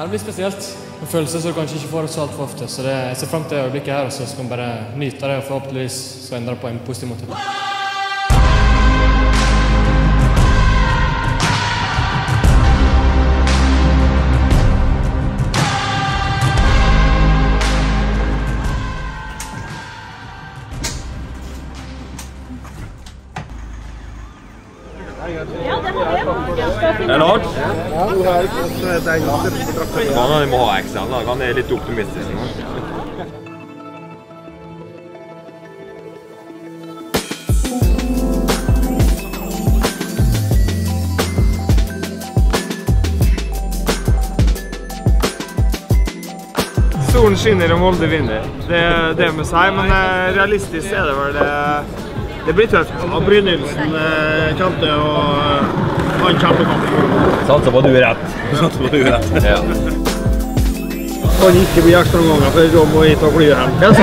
Det blir spesielt. En følelse som du kanskje ikke får så alt for ofte, så det, jeg ser frem til øyeblikket her, og så skal man bare nyte det, og forhåpentligvis så ender det på en positiv måte. Det er Lars. Ja, du har ikke fått det engelske straffet. Han må ha ekstra, han er litt optimistisk. Solen skinner og Molde vinner. Det med seg, men realistisk det var det. Det blir tøft. Bjørn Nilsen kjente, og han kjemper kampen. Satser på at du er rett. Satser på at du er rett. Ja. Han ikke blir ekstra ganger, for da må jeg ta flyet hjem.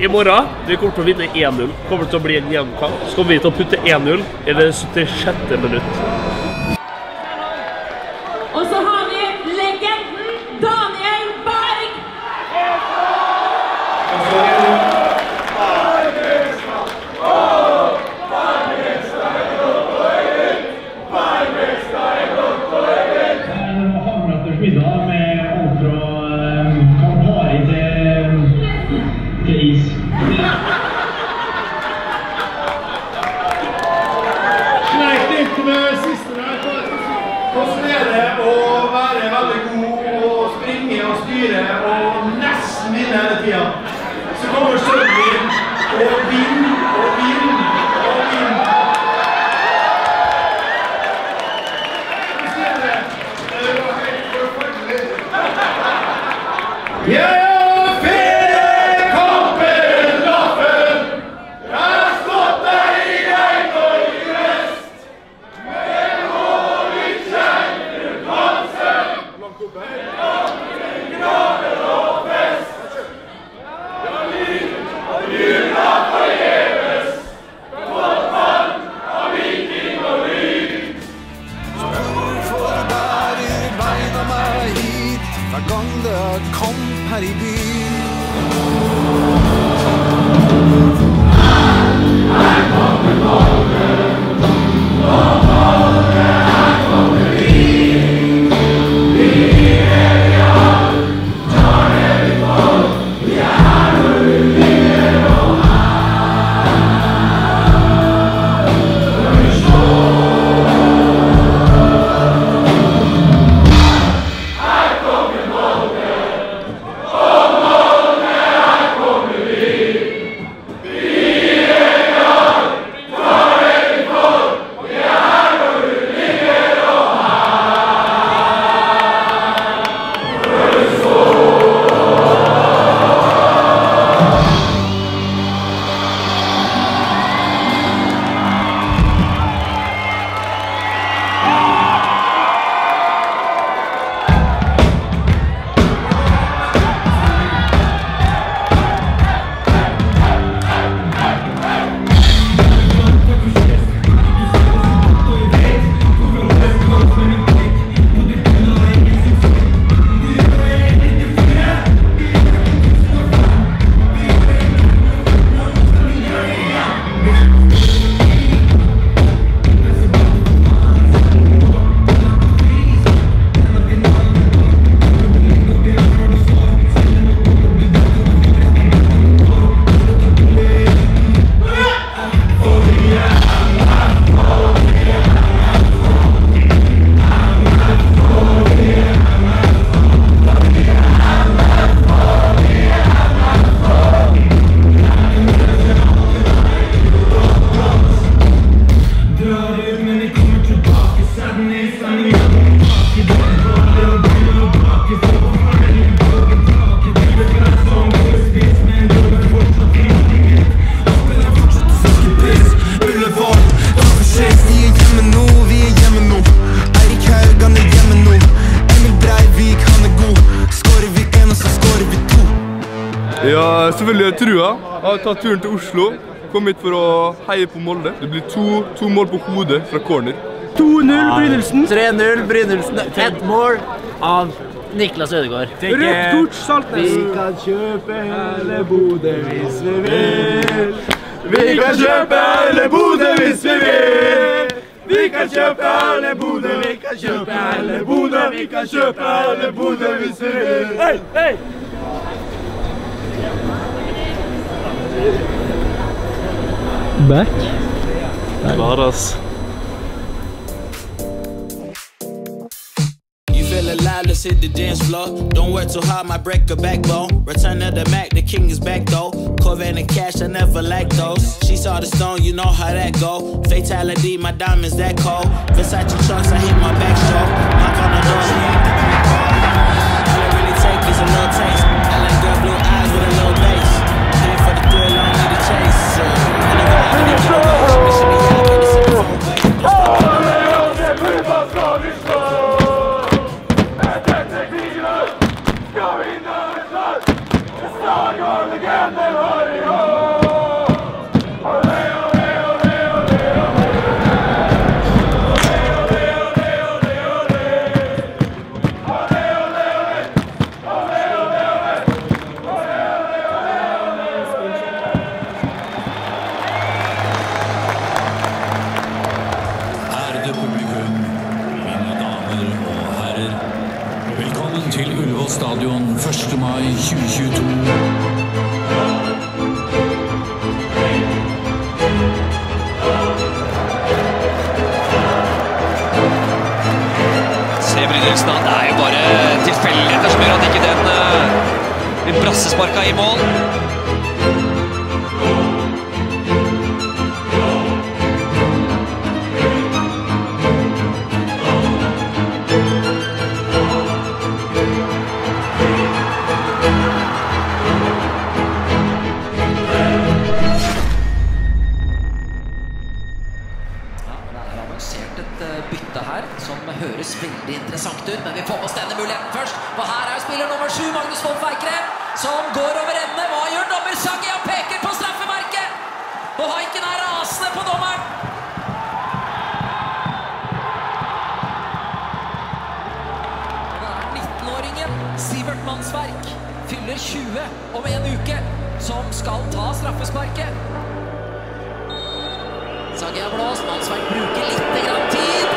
I morgen, vi kommer til å vinne 1-0. Kommer til å bli en hjemmekamp. Så kommer vi til å putte 1-0 i det 76. minutt. Og så har vi legenden Daniel Berg! Selvfølgelig trua. Jeg har tatt turen til Oslo, kom hit for å heie på Molde. Det blir to mål på hodet fra corner. 2-0 Brynelsen. 3-0 Brynelsen. Ett mål av Niklas Ødegård. Rødt kort, Saltnes. Vi kan kjøpe Hellebode hvis vi vil. Vi kan kjøpe Hellebode hvis vi vil. Vi kan kjøpe Hellebode, vi kan kjøpe Hellebode, vi kan kjøpe Hellebode hvis vi vil. Hei, hei! Back. Back. Let's hit the dance floor. Don't work too hard, my break a backbone. Return of the Mac, the king is back though. Corvette and cash, I never lack those. She saw the stone, you know how that go. Fatality, my diamonds that cold. Versace trunks, I hit my back show. Knock on the door, she ain't giving me call. All I really take is a little taste. I like girl blue eyes with a little bass. Hit it for the thrill, I don't need a chase. And if I have to get away, she should be happy to see the whole way. Stadion 1. mai 2022. Se Brynestad, det jo bare tilfeldigheter som gjør at ikke den brassesparka i mål. Veldig interessant ut, men vi får oss denne muligheten først. Og her spiller nummer 7, Magnus Eikrem, som går over ende. Hva gjør dommer Sagge? Han peker på straffemerket. Og Haiken rasende på dommeren. Det 19-åringen Sivert Mannsverk fyller 20 om en uke, som skal ta straffesparket. Sagge blåst, Mannsverk bruker litt grann tid.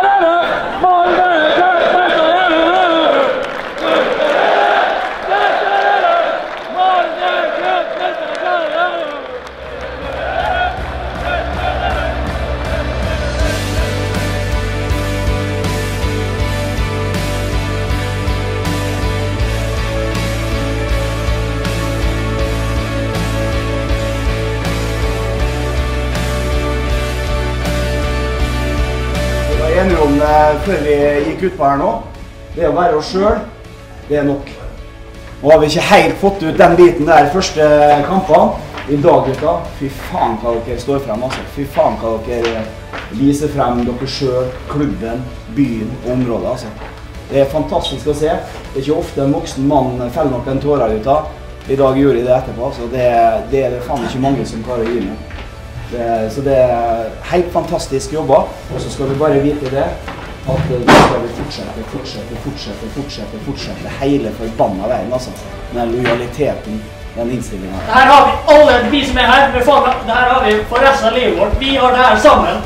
Molde! En runde før vi gikk ut på her nå, det å være oss selv, det nok. Nå har vi ikke helt fått ut den biten der første kampene. I dag, gutta, fy faen hva dere står frem, altså. Fy faen hva dere viser frem dere selv, klubben, byen og området, altså. Det fantastisk å se. Det ikke ofte en voksen mann feller nok en tårer ut av. I dag gjorde jeg det etterpå, så det det faen ikke mange som klarer å gi med. Så det helt fantastisk jobba, og så skal vi bare vite det, at vi skal fortsette hele forbanna veien, altså. Den lojaliteten, den innstillingen. Det her har vi alle, vi som er her, det her har vi for resten av livet vårt. Vi har det her sammen,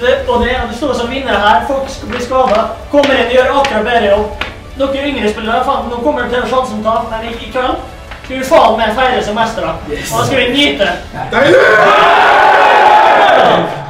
og det står som vinnere her, folk blir skadet, kommer inn og gjør akkurat bedre jobb. Noen yngre spillere, faen, nå kommer det til en sjansen ta, men ikke i kveld. Skal vi faen med en feire semester da, og da skal vi nyte.